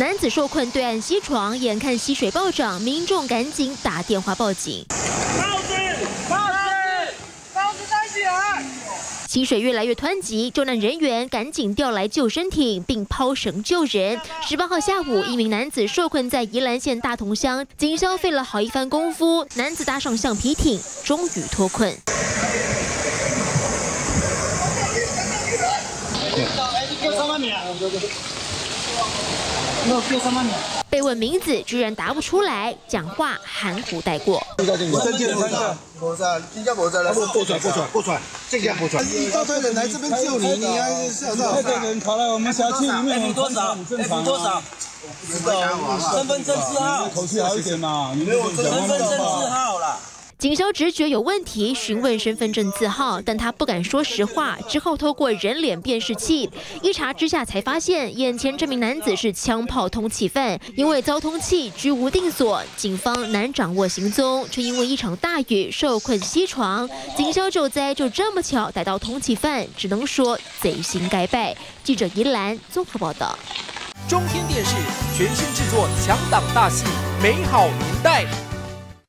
男子受困对岸溪床，眼看溪水暴涨，民众赶紧打电话报警。 溪水越来越湍急，救难人员赶紧调来救生艇，并抛绳救人。18号下午，一名男子受困在宜兰县大同乡，警消费了好一番功夫，男子搭上橡皮艇，终于脱困。被问名字，居然答不出来，讲话含糊带过。 不转，这家不转。一大队人来这边救你，你还是吓到？一大堆人跑来我们辖区里面，你多少？多少？不知道，身份证字号。口气好一点嘛，你没有身份证字号啦。警消直觉有问题，询问身份证字号，但他不敢说实话。之后透过人脸辨识器一查之下，才发现眼前这名男子是枪炮通缉犯，因为遭通缉居无定所，警方难掌握行踪，却因为一场大雨受困溪床。警消救灾就这么巧逮到通缉犯，只能说贼心该败。记者宜兰综合报道。中天电视全新制作强档大戏《美好年代》。